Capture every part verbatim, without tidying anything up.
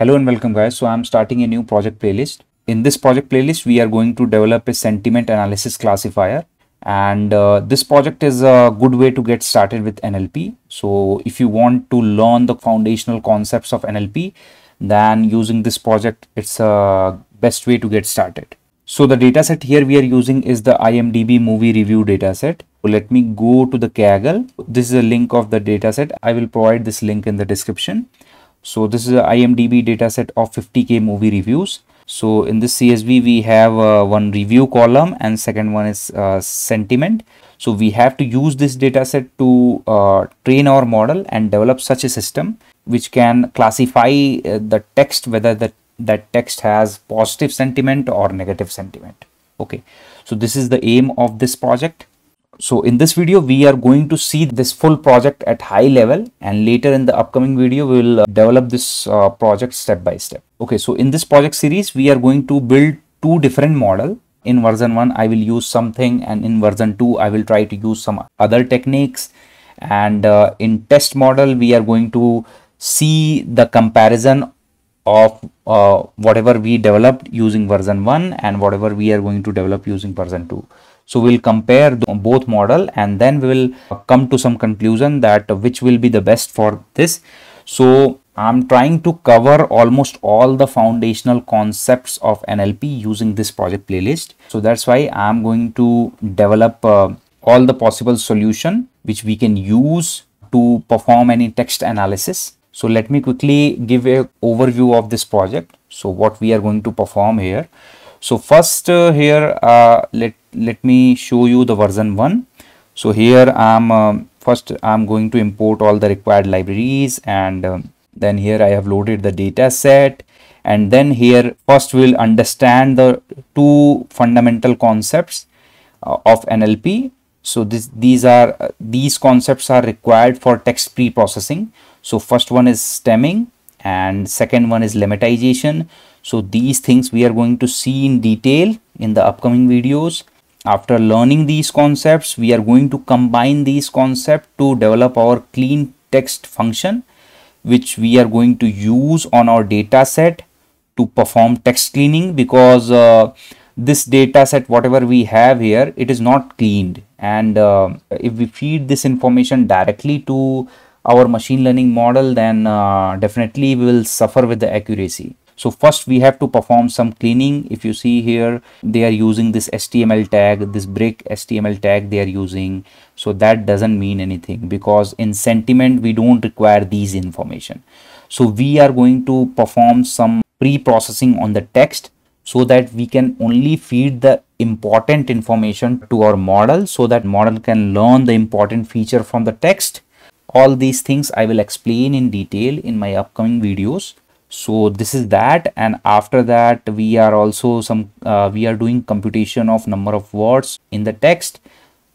Hello and welcome guys. So I'm starting a new project playlist. In this project playlist, we are going to develop a sentiment analysis classifier. And uh, this project is a good way to get started with N L P. So if you want to learn the foundational concepts of N L P, then using this project, it's a best way to get started. So the dataset here we are using is the I M D B movie review dataset. So let me go to the Kaggle. This is a link of the dataset. I will provide this link in the description. So this is the I M D B dataset of fifty K movie reviews. So in this C S V, we have uh, one review column and second one is uh, sentiment. So we have to use this dataset to uh, train our model and develop such a system which can classify uh, the text, whether the, that text has positive sentiment or negative sentiment. Okay, so this is the aim of this project. So in this video, we are going to see this full project at high level, and later in the upcoming video, we will develop this uh, project step by step. Okay, so in this project series, we are going to build two different models. In version one, I will use something, and in version two, I will try to use some other techniques. And uh, in test model, we are going to see the comparison of uh, whatever we developed using version one and whatever we are going to develop using version two. So we'll compare both model and then we will come to some conclusion that which will be the best for this. So I'm trying to cover almost all the foundational concepts of N L P using this project playlist. So that's why I'm going to develop uh, all the possible solution which we can use to perform any text analysis. So let me quickly give an overview of this project. So what we are going to perform here. So first uh, here, uh, let let me show you the version one. So here I'm um, first I'm going to import all the required libraries, and um, then here I have loaded the data set, and then here first we'll understand the two fundamental concepts uh, of N L P. So this these are uh, these concepts are required for text pre-processing. So first one is stemming and second one is lemmatization. So these things we are going to see in detail in the upcoming videos. After learning these concepts, we are going to combine these concepts to develop our clean text function, which we are going to use on our data set to perform text cleaning, because uh, this data set, whatever we have here, it is not cleaned. And uh, if we feed this information directly to our machine learning model, then uh, definitely we will suffer with the accuracy. So first we have to perform some cleaning. If you see here, they are using this H T M L tag, this break H T M L tag they are using. So that doesn't mean anything, because in sentiment, we don't require these information. So we are going to perform some pre-processing on the text so that we can only feed the important information to our model, so that model can learn the important feature from the text. All these things I will explain in detail in my upcoming videos. So this is that, and after that we are also some uh, we are doing computation of number of words in the text.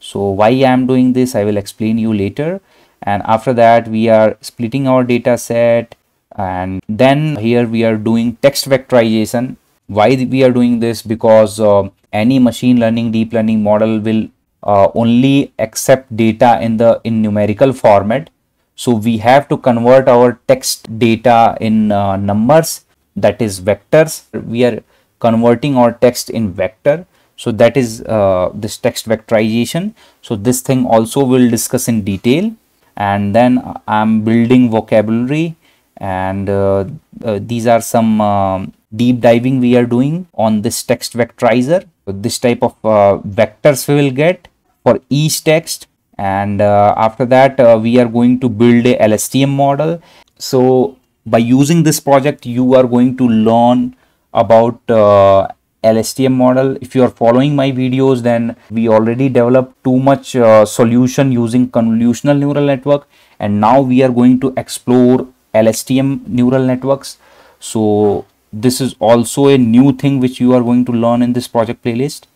So why I am doing this, I will explain you later. And after that we are splitting our data set, and then here we are doing text vectorization. Why we are doing this? Because uh, any machine learning deep learning model will uh, only accept data in the in numerical format. So we have to convert our text data in uh, numbers, that is vectors. We are converting our text in vector. So that is uh, this text vectorization. So this thing also we'll discuss in detail. And then I'm building vocabulary, and uh, uh, these are some uh, deep diving we are doing on this text vectorizer. This type of uh, vectors we will get for each text. And uh, after that uh, we are going to build a L S T M model. So by using this project, you are going to learn about uh, L S T M model. If you are following my videos, then we already developed too much uh, solution using convolutional neural network, and now we are going to explore L S T M neural networks. So this is also a new thing which you are going to learn in this project playlist.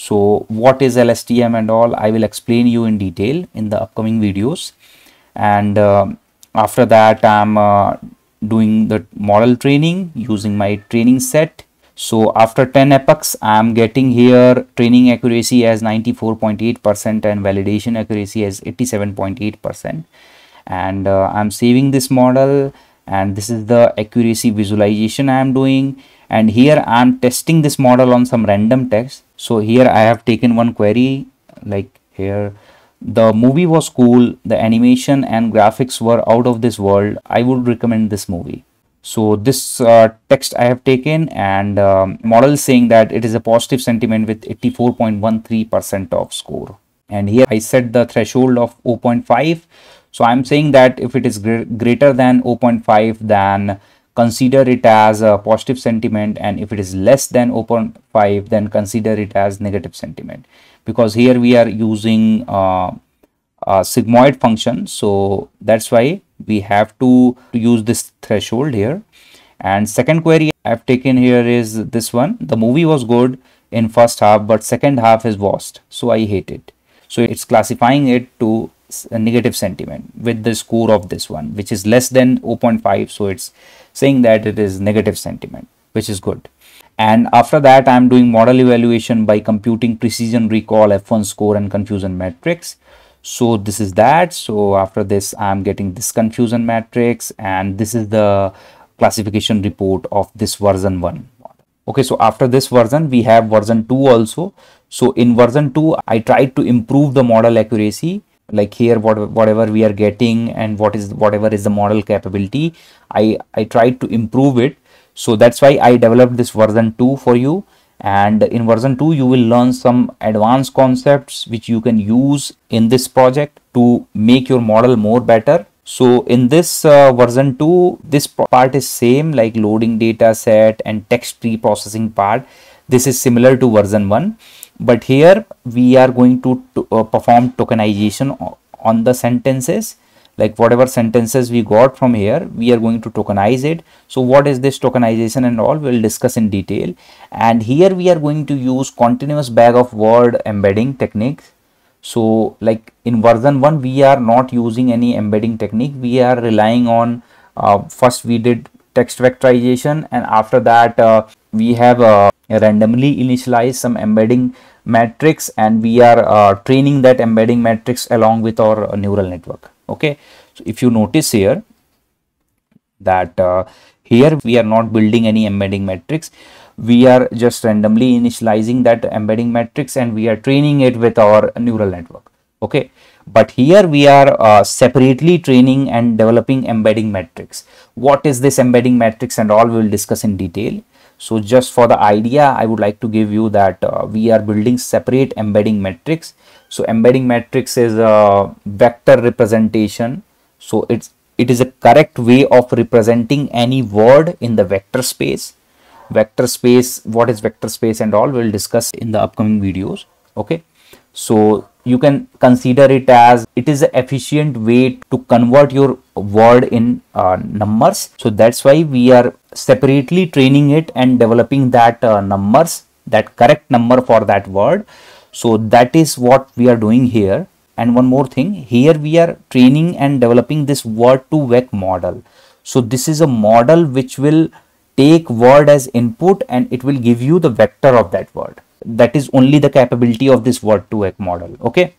So what is L S T M and all, I will explain you in detail in the upcoming videos. And uh, after that, I'm uh, doing the model training using my training set. So after ten epochs, I'm getting here training accuracy as ninety-four point eight percent and validation accuracy as eighty-seven point eight percent. And uh, I'm saving this model, and this is the accuracy visualization I am doing. And here I am testing this model on some random text. So here I have taken one query, like here, the movie was cool, the animation and graphics were out of this world, I would recommend this movie. So this uh, text I have taken, and um, model saying that it is a positive sentiment with eighty-four point one three percent of score. And here I set the threshold of zero point five. So I'm saying that if it is gr greater than zero point five, then consider it as a positive sentiment, and if it is less than zero point five, then consider it as negative sentiment, because here we are using uh, a sigmoid function. So that's why we have to, to use this threshold here. And second query I've taken here is this one. The movie was good in first half, but second half is worst, so I hate it. So it's classifying it to a negative sentiment with the score of this one, which is less than zero point five. So it's saying that it is negative sentiment, which is good. And after that, I'm doing model evaluation by computing precision, recall, F one score, and confusion matrix. So this is that. So after this, I'm getting this confusion matrix, and this is the classification report of this version one. Okay, so after this version, we have version two also. So in version two, I tried to improve the model accuracy. Like here, what, whatever we are getting and what is whatever is the model capability, I, I tried to improve it. So that's why I developed this version two for you. And in version two, you will learn some advanced concepts which you can use in this project to make your model more better. So in this uh, version two, this part is same, like loading data set and text pre-processing part. This is similar to version one. But here we are going to, to uh, perform tokenization on the sentences, like whatever sentences we got from here, we are going to tokenize it. So what is this tokenization and all, we'll discuss in detail. And here we are going to use continuous bag of word embedding techniques. So like in version one, we are not using any embedding technique. We are relying on, uh, first we did text vectorization, and after that uh, we have uh, randomly initialize some embedding matrix, and we are uh, training that embedding matrix along with our uh, neural network. Okay, so if you notice here that uh, here we are not building any embedding matrix, we are just randomly initializing that embedding matrix and we are training it with our neural network. Okay, but here we are uh, separately training and developing embedding matrix. What is this embedding matrix and all, we will discuss in detail. So just for the idea, I would like to give you that uh, we are building separate embedding matrix. So embedding matrix is a vector representation. So it's, it is a correct way of representing any word in the vector space. Vector space, what is vector space and all, we'll discuss in the upcoming videos. Okay, so you can consider it as it is an efficient way to convert your word in uh, numbers. So that's why we are separately training it and developing that uh, numbers, that correct number for that word. So that is what we are doing here. And one more thing, here we are training and developing this Word to Vec model. So this is a model which will take word as input and it will give you the vector of that word. That is only the capability of this Word to Vec model. Okay,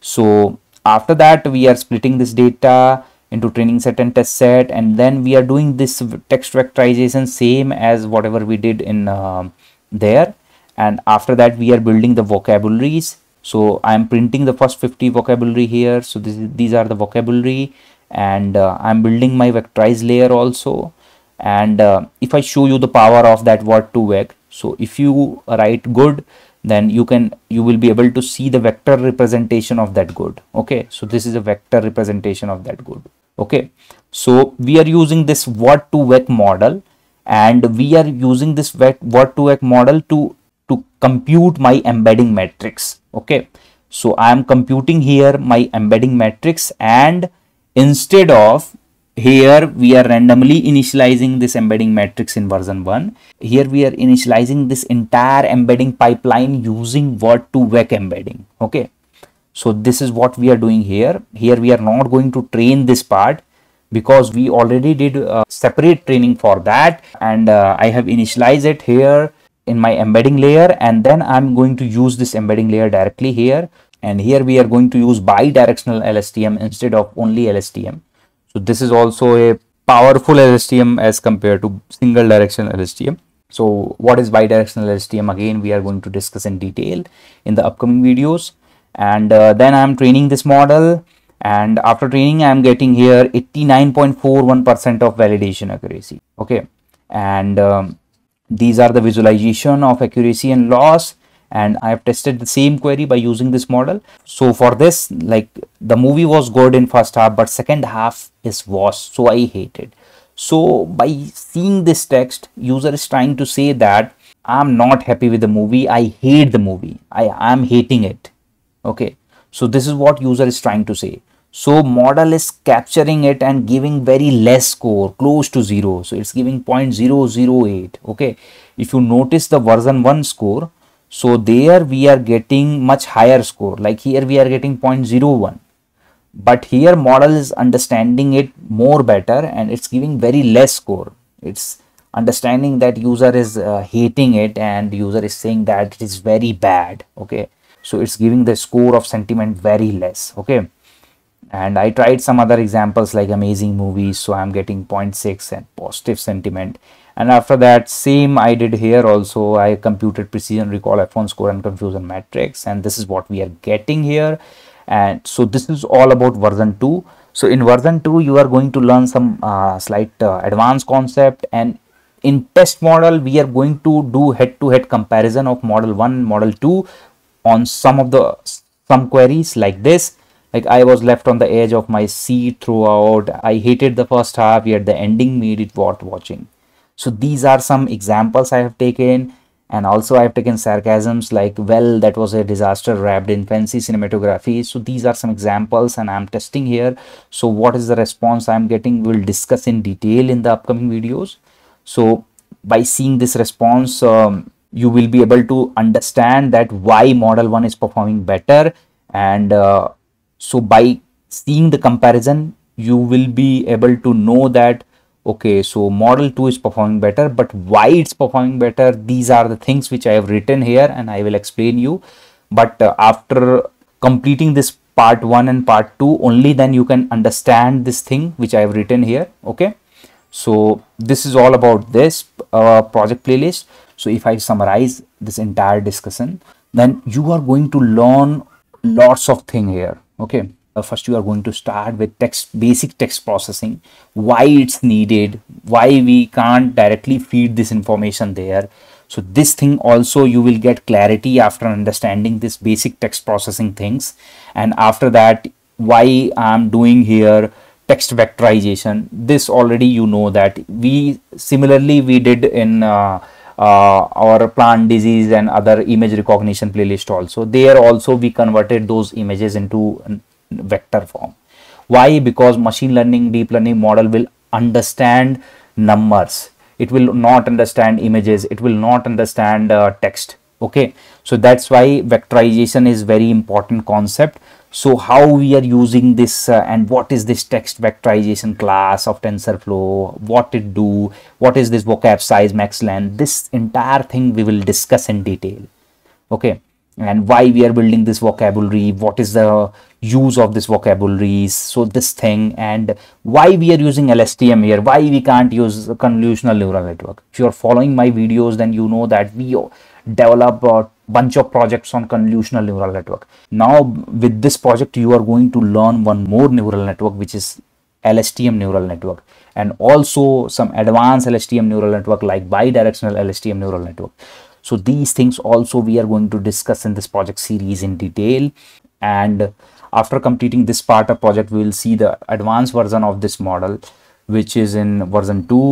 so after that we are splitting this data into training set and test set, and then we are doing this text vectorization same as whatever we did in uh, there. And after that we are building the vocabularies. So I am printing the first fifty vocabulary here. So this, these are the vocabulary, and uh, I am building my vectorized layer also. And uh, if I show you the power of that Word to Vec, so if you write good, then you can you will be able to see the vector representation of that good. Okay, so this is a vector representation of that good. Okay, so we are using this Word to Vec model, and we are using this Word to Vec model to to compute my embedding matrix. Okay, so I am computing here my embedding matrix, and instead of here we are randomly initializing this embedding matrix in version one. Here we are initializing this entire embedding pipeline using Word to Vec embedding. Okay, so this is what we are doing here. Here we are not going to train this part because we already did a separate training for that, and uh, I have initialized it here in my embedding layer, and then I'm going to use this embedding layer directly here. And here we are going to use bi-directional L S T M instead of only L S T M. So this is also a powerful L S T M as compared to single directional L S T M. So what is bi-directional L S T M? Again, we are going to discuss in detail in the upcoming videos. And uh, then I'm training this model, and after training I'm getting here eighty-nine point four one percent of validation accuracy. Okay, and um, these are the visualization of accuracy and loss, and I have tested the same query by using this model. So for this, like, the movie was good in first half, but second half is worse, so I hated. So by seeing this text, user is trying to say that I'm not happy with the movie, I hate the movie, I am hating it. Okay, so this is what user is trying to say. So model is capturing it and giving very less score, close to zero. So it's giving zero point zero zero eight. Okay, if you notice the version one score, so there we are getting much higher score, like here we are getting zero point zero one, but here model is understanding it more better and it's giving very less score. It's understanding that user is uh, hating it, and user is saying that it is very bad. Okay, so it's giving the score of sentiment very less. Okay, and I tried some other examples like amazing movies, so I'm getting zero point six and positive sentiment. And after that, same I did here also. I computed precision, recall, F one score and confusion matrix, and this is what we are getting here. And so this is all about version two. So in version two, you are going to learn some uh, slight uh, advanced concept, and in test model we are going to do head-to-head comparison of model one, model two on some of the some queries like this. Like, I was left on the edge of my seat throughout. I hated the first half, yet the ending made it worth watching. So these are some examples I have taken, and also I have taken sarcasms like, well, that was a disaster wrapped in fancy cinematography. So these are some examples, and I'm testing here. So what is the response I'm getting? We'll discuss in detail in the upcoming videos. So by seeing this response, um, you will be able to understand that why model one is performing better, and uh, so by seeing the comparison, you will be able to know that, okay, so model two is performing better, but why it's performing better, these are the things which I have written here, and I will explain you. But uh, after completing this part one and part two, only then you can understand this thing which I have written here. Okay, so this is all about this uh, project playlist. So if I summarize this entire discussion, then you are going to learn lots of things here. Okay, uh, first you are going to start with text, basic text processing, why it's needed, why we can't directly feed this information there. So this thing also you will get clarity after understanding this basic text processing things. And after that, why I'm doing here text vectorization, this already you know that we similarly we did in uh, Uh, our plant disease and other image recognition playlist also. There also we converted those images into vector form. Why? Because machine learning, deep learning model will understand numbers, it will not understand images, it will not understand uh, text. Okay, so that's why vectorization is very important concept. So how we are using this uh, and what is this text vectorization class of TensorFlow, what it do, what is this vocab, size, max length, this entire thing we will discuss in detail. Okay, and why we are building this vocabulary, what is the use of this vocabularies, so this thing, and why we are using L S T M here, why we can't use convolutional neural network. If you are following my videos, then you know that we develop a bunch of projects on convolutional neural network. Now with this project, you are going to learn one more neural network, which is L S T M neural network, and also some advanced L S T M neural network like bi-directional L S T M neural network. So these things also we are going to discuss in this project series in detail. And after completing this part of project, we will see the advanced version of this model, which is in version two,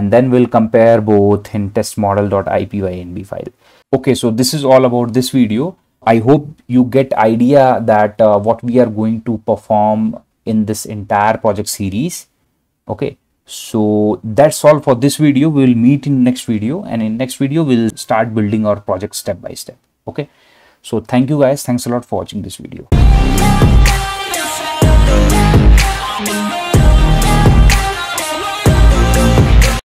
and then we'll compare both in testmodel.ipynb file. Okay, so this is all about this video. I hope you get idea that uh, what we are going to perform in this entire project series. Okay, so that's all for this video. We will meet in next video, and in next video we'll start building our project step by step. Okay, so thank you guys. Thanks a lot for watching this video.